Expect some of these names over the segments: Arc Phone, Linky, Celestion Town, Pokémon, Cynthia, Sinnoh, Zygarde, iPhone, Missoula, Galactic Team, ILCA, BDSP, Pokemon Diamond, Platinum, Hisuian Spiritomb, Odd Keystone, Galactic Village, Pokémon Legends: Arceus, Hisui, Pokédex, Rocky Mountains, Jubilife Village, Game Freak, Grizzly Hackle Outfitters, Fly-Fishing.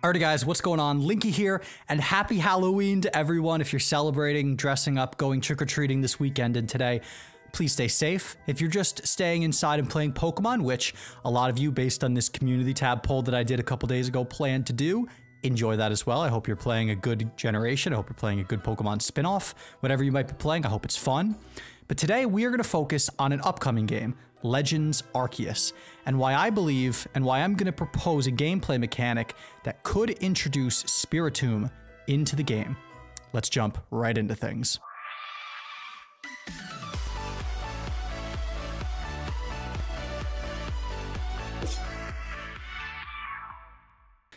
Alrighty guys, what's going on? Linky here, and happy Halloween to everyone. If you're celebrating, dressing up, going trick-or-treating this weekend and today, please stay safe. If you're just staying inside and playing Pokemon, which a lot of you, based on this community tab poll that I did a couple days ago, plan to do, enjoy that as well. I hope you're playing a good generation. I hope you're playing a good Pokemon spin-off. Whatever you might be playing, I hope it's fun. But today, we are going to focus on an upcoming game, Legends Arceus, and why I believe and why I'm going to propose a gameplay mechanic that could introduce Spiritomb into the game. Let's jump right into things.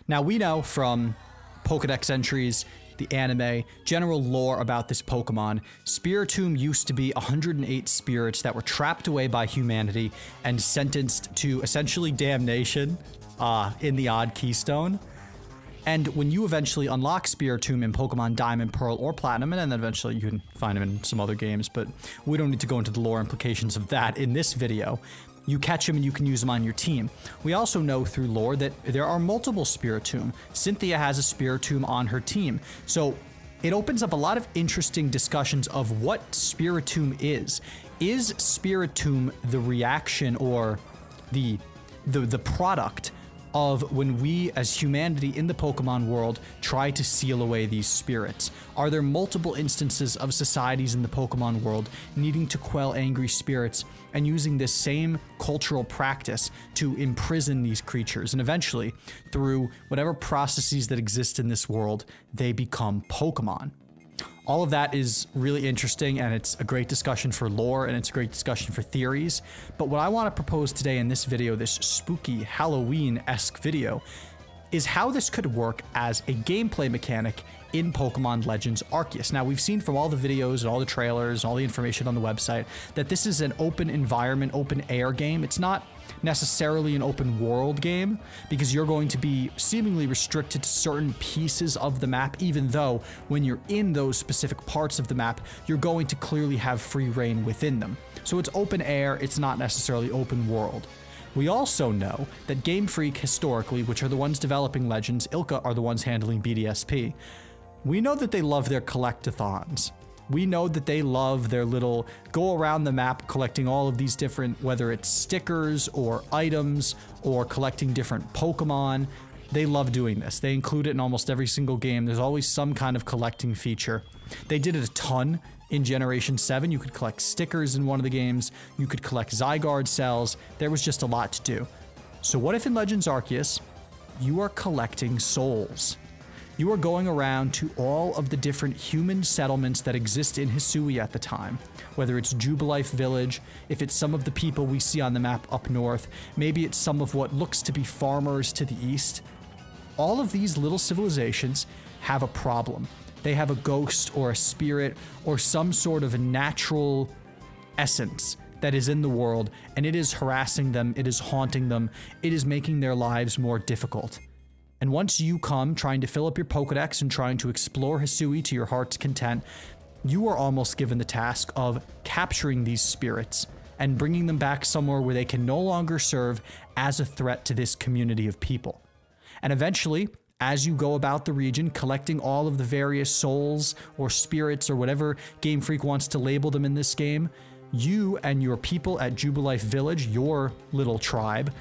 Now we know from Pokédex entries, the anime, general lore about this Pokemon, Spiritomb used to be 108 spirits that were trapped away by humanity and sentenced to essentially damnation in the Odd Keystone. And when you eventually unlock Spiritomb in Pokemon Diamond, Pearl, or Platinum, and then eventually you can find him in some other games, but we don't need to go into the lore implications of that in this video. You catch him and you can use him on your team. We also know through lore that there are multiple Spiritomb. Cynthia has a Spiritomb on her team. So it opens up a lot of interesting discussions of what Spiritomb is. Is Spiritomb the reaction or the product of when we as humanity in the Pokemon world try to seal away these spirits? Are there multiple instances of societies in the Pokemon world needing to quell angry spirits and using this same cultural practice to imprison these creatures? And eventually, through whatever processes that exist in this world, they become Pokemon. All of that is really interesting, and it's a great discussion for lore, and it's a great discussion for theories. But what I want to propose today in this video, this spooky Halloween-esque video, is how this could work as a gameplay mechanic in Pokemon Legends Arceus. Now, we've seen from all the videos and all the trailers and all the information on the website that this is an open environment, open air game. It's not necessarily an open world game because you're going to be seemingly restricted to certain pieces of the map, even though when you're in those specific parts of the map, you're going to clearly have free reign within them. So it's open air, it's not necessarily open world. We also know that Game Freak historically, which are the ones developing Legends, ILCA are the ones handling BDSP. We know that they love their collectathons. We know that they love their little go around the map collecting all of these different, whether it's stickers or items or collecting different Pokemon. They love doing this. They include it in almost every single game. There's always some kind of collecting feature. They did it a ton in Generation 7. You could collect stickers in one of the games. You could collect Zygarde cells. There was just a lot to do. So what if in Legends Arceus, you are collecting souls? You are going around to all of the different human settlements that exist in Hisui at the time, whether it's Jubilife Village, if it's some of the people we see on the map up north, maybe it's some of what looks to be farmers to the east. All of these little civilizations have a problem. They have a ghost or a spirit or some sort of natural essence that is in the world, and it is harassing them, it is haunting them, it is making their lives more difficult. And once you come trying to fill up your Pokedex and trying to explore Hisui to your heart's content, you are almost given the task of capturing these spirits and bringing them back somewhere where they can no longer serve as a threat to this community of people. And eventually, as you go about the region collecting all of the various souls or spirits or whatever Game Freak wants to label them in this game, you and your people at Jubilife Village, your little tribe,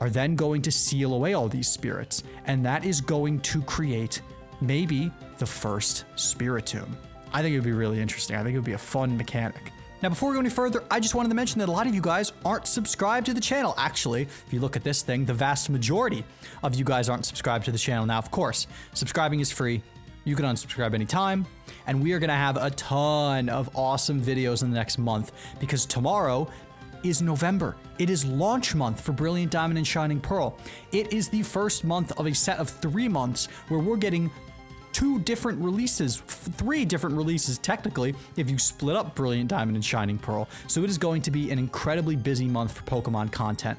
are then going to seal away all these spirits, and that is going to create maybe the first Spiritomb. I think it would be really interesting. I think it would be a fun mechanic. Now, before we go any further, I just wanted to mention that a lot of you guys aren't subscribed to the channel. Actually, if you look at this thing, the vast majority of you guys aren't subscribed to the channel. Now, of course, subscribing is free. You can unsubscribe anytime, and we are gonna have a ton of awesome videos in the next month because tomorrow is November. It is launch month for Brilliant Diamond and Shining Pearl. It is the first month of a set of 3 months where we're getting two different releases, three different releases technically, if you split up Brilliant Diamond and Shining Pearl. So it is going to be an incredibly busy month for Pokemon content.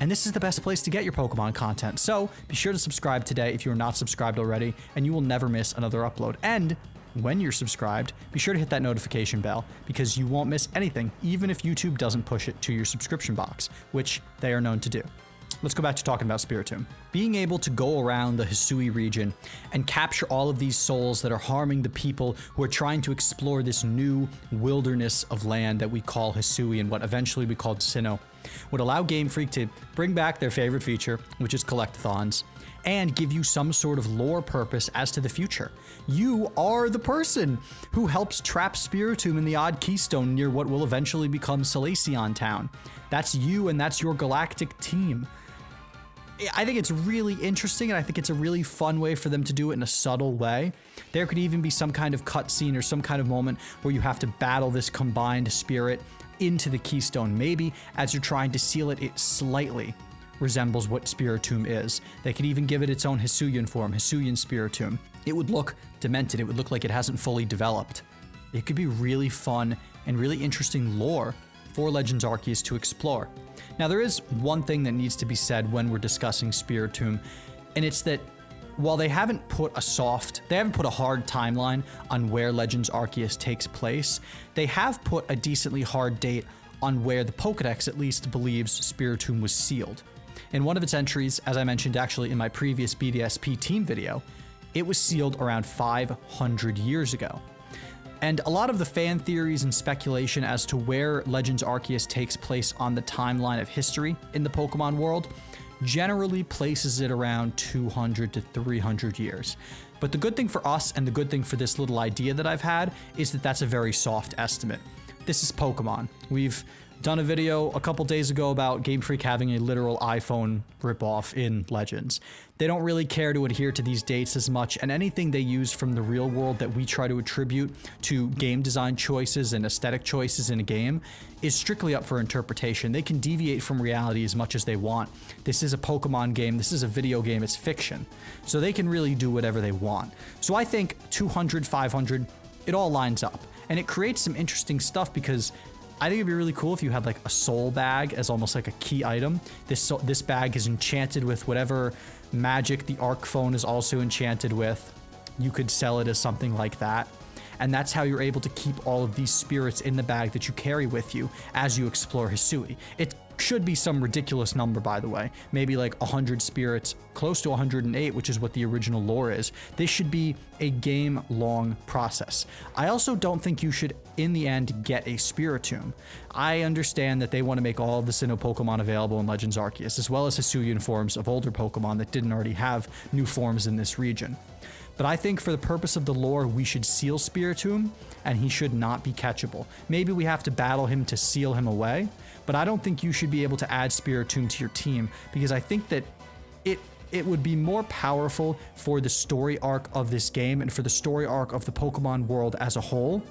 And this is the best place to get your Pokemon content. So be sure to subscribe today if you are not subscribed already, and you will never miss another upload. And when you're subscribed, be sure to hit that notification bell because you won't miss anything, even if YouTube doesn't push it to your subscription box, which they are known to do. let's go back to talking about Spiritomb. Being able to go around the Hisui region and capture all of these souls that are harming the people who are trying to explore this new wilderness of land that we call Hisui and what eventually we called Sinnoh would allow Game Freak to bring back their favorite feature, which is collectathons, and give you some sort of lore purpose as to the future. You are the person who helps trap Spiritomb in the Odd Keystone near what will eventually become Celestion Town. That's you, and that's your Galactic Team. I think it's really interesting, and I think it's a really fun way for them to do it in a subtle way. There could even be some kind of cutscene or some kind of moment where you have to battle this combined spirit into the Keystone. Maybe as you're trying to seal it, it slightly resembles what Spiritomb is. They could even give it its own Hisuian form, Hisuian Spiritomb. It would look demented. It would look like it hasn't fully developed. It could be really fun and really interesting lore for Legends Arceus to explore. Now, there is one thing that needs to be said when we're discussing Spiritomb, and it's that while they haven't put a hard timeline on where Legends Arceus takes place, they have put a decently hard date on where the Pokédex at least believes Spiritomb was sealed. In one of its entries, as I mentioned actually in my previous BDSP team video, it was sealed around 500 years ago. And a lot of the fan theories and speculation as to where Legends Arceus takes place on the timeline of history in the Pokemon world generally places it around 200 to 300 years. But the good thing for us and the good thing for this little idea that I've had is that that's a very soft estimate. This is Pokemon. We've done a video a couple days ago about Game Freak having a literal iPhone ripoff in Legends. They don't really care to adhere to these dates as much, and anything they use from the real world that we try to attribute to game design choices and aesthetic choices in a game is strictly up for interpretation. They can deviate from reality as much as they want. This is a Pokemon game. This is a video game. It's fiction. So they can really do whatever they want. So I think 200, 500, it all lines up. And it creates some interesting stuff because I think it'd be really cool if you had like a soul bag as almost like a key item. This bag is enchanted with whatever magic the Arc Phone is also enchanted with. You could sell it as something like that. And that's how you're able to keep all of these spirits in the bag that you carry with you as you explore Hisui. It should be some ridiculous number, by the way. Maybe like 100 spirits, close to 108, which is what the original lore is. This should be a game-long process. I also don't think you should, in the end, get a Spiritomb. I understand that they want to make all of the Sinnoh Pokemon available in Legends Arceus, as well as Hisuian forms of older Pokemon that didn't already have new forms in this region. But I think for the purpose of the lore, we should seal Spiritomb, and he should not be catchable. Maybe we have to battle him to seal him away, but I don't think you should be able to add Spiritomb to your team, because I think that it would be more powerful for the story arc of this game and for the story arc of the Pokemon world as a whole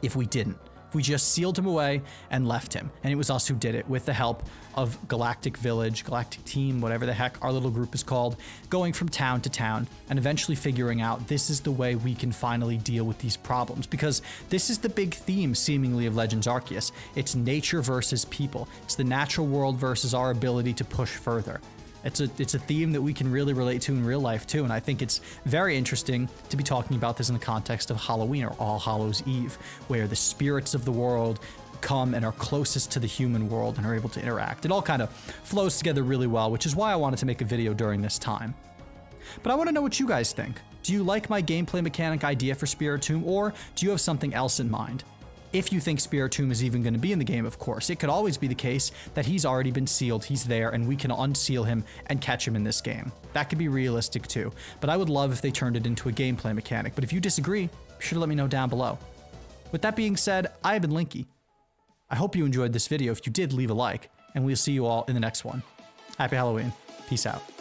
if we didn't. If we just sealed him away and left him, and it was us who did it with the help of Galactic Village, Galactic Team, whatever the heck our little group is called, going from town to town and eventually figuring out this is the way we can finally deal with these problems, because this is the big theme seemingly of Legends Arceus. It's nature versus people. It's the natural world versus our ability to push further. It's a theme that we can really relate to in real life too, and I think it's very interesting to be talking about this in the context of Halloween or All Hallows Eve, where the spirits of the world come and are closest to the human world and are able to interact. It all kind of flows together really well, which is why I wanted to make a video during this time. But I want to know what you guys think. Do you like my gameplay mechanic idea for Spiritomb, or do you have something else in mind? If you think Spiritomb is even going to be in the game, of course. It could always be the case that he's already been sealed, he's there, and we can unseal him and catch him in this game. That could be realistic too, but I would love if they turned it into a gameplay mechanic. But if you disagree, be sure to let me know down below. With that being said, I have been Linky. I hope you enjoyed this video. If you did, leave a like, and we'll see you all in the next one. Happy Halloween. Peace out.